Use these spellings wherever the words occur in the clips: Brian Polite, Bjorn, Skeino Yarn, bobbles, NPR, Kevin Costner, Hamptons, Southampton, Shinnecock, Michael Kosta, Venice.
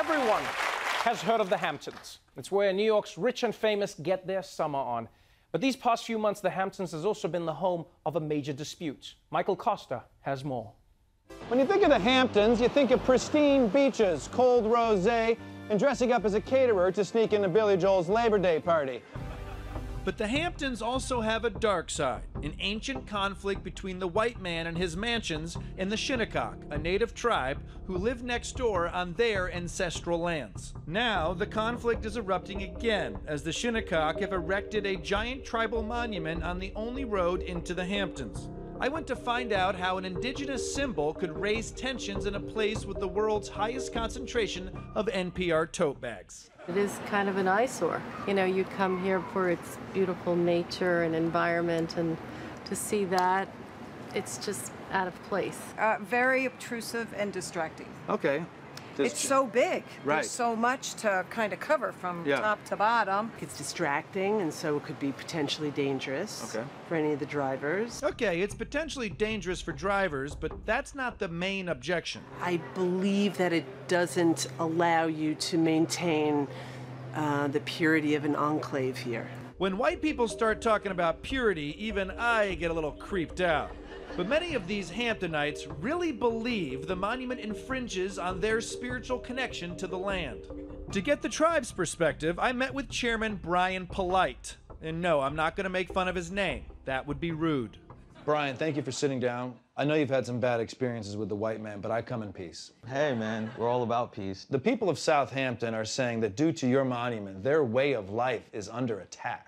Everyone has heard of the Hamptons. It's where New York's rich and famous get their summer on. But these past few months, the Hamptons has also been the home of a major dispute. Michael Kosta has more. When you think of the Hamptons, you think of pristine beaches, cold rosé, and dressing up as a caterer to sneak into Billy Joel's Labor Day party. But the Hamptons also have a dark side, an ancient conflict between the white man and his mansions and the Shinnecock, a native tribe who lived next door on their ancestral lands. Now, the conflict is erupting again as the Shinnecock have erected a giant tribal monument on the only road into the Hamptons. I went to find out how an indigenous symbol could raise tensions in a place with the world's highest concentration of NPR tote bags. It is kind of an eyesore. You know, you come here for its beautiful nature and environment, and to see that, it's just out of place. Very obtrusive and distracting. Okay. It's so big. Right. There's so much to kind of cover from top to bottom. It's distracting, and so it could be potentially dangerous for any of the drivers. Okay, it's potentially dangerous for drivers, but that's not the main objection. I believe that it doesn't allow you to maintain the purity of an enclave here. When white people start talking about purity, even I get a little creeped out. But many of these Hamptonites really believe the monument infringes on their spiritual connection to the land. To get the tribe's perspective, I met with Chairman Brian Polite. And no, I'm not going to make fun of his name. That would be rude. Brian, thank you for sitting down. I know you've had some bad experiences with the white man, but I come in peace. Hey, man, we're all about peace. The people of Southampton are saying that due to your monument, their way of life is under attack.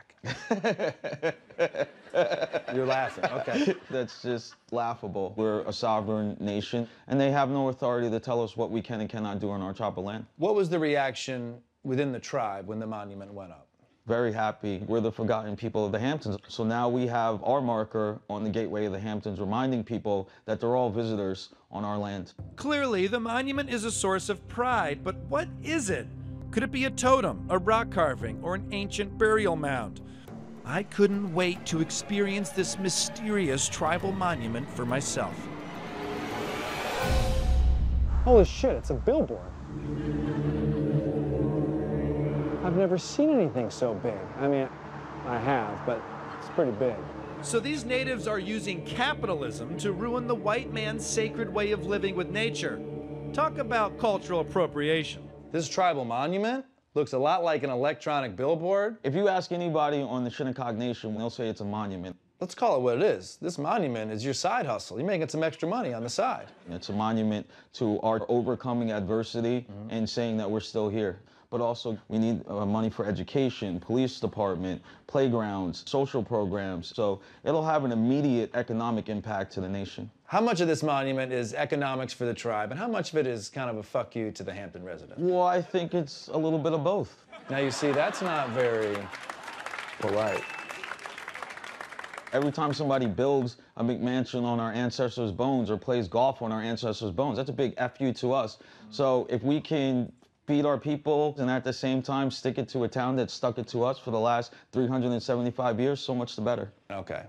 You're laughing, okay. That's just laughable. We're a sovereign nation, and they have no authority to tell us what we can and cannot do on our tribal land. What was the reaction within the tribe when the monument went up? Very happy. We're the forgotten people of the Hamptons. So now we have our marker on the gateway of the Hamptons, reminding people that they're all visitors on our land. Clearly, the monument is a source of pride, but what is it? Could it be a totem, a rock carving, or an ancient burial mound? I couldn't wait to experience this mysterious tribal monument for myself. Holy shit, it's a billboard. I've never seen anything so big. I mean, I have, but it's pretty big. So these natives are using capitalism to ruin the white man's sacred way of living with nature. Talk about cultural appropriation. This tribal monument looks a lot like an electronic billboard. If you ask anybody on the Shinnecock Nation, they'll say it's a monument. Let's call it what it is. This monument is your side hustle. You're making some extra money on the side. It's a monument to our overcoming adversity and saying that we're still here. But also, we need money for education, police department, playgrounds, social programs. So it'll have an immediate economic impact to the nation. How much of this monument is economics for the tribe, and how much of it is kind of a fuck you to the Hampton resident? Well, I think it's a little bit of both. Now, you see, that's not very polite. Every time somebody builds a McMansion on our ancestors' bones or plays golf on our ancestors' bones, that's a big F you to us. So if we can feed our people and at the same time stick it to a town that stuck it to us for the last 375 years, so much the better. Okay.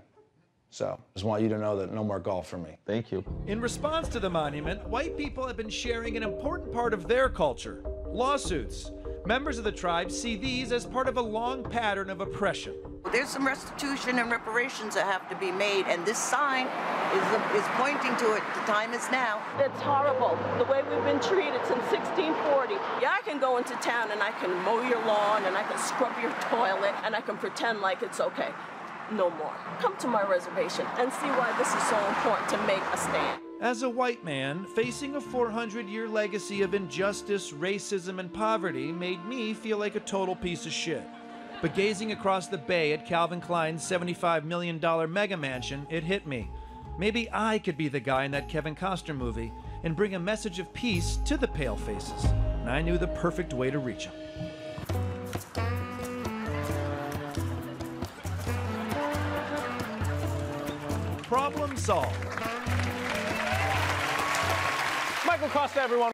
So, just want you to know that no more golf for me. Thank you. In response to the monument, white people have been sharing an important part of their culture, lawsuits. Members of the tribe see these as part of a long pattern of oppression. There's some restitution and reparations that have to be made, and this sign is pointing to it. The time is now. That's horrible, the way we've been treated since 1640. Yeah, I can go into town and I can mow your lawn and I can scrub your toilet and I can pretend like it's okay. No more. Come to my reservation and see why this is so important to make a stand. As a white man, facing a 400-year legacy of injustice, racism, and poverty made me feel like a total piece of shit. But gazing across the bay at Calvin Klein's $75 million mega mansion, it hit me. Maybe I could be the guy in that Kevin Costner movie and bring a message of peace to the pale faces. And I knew the perfect way to reach them. Problem solved. Michael Kosta, everyone.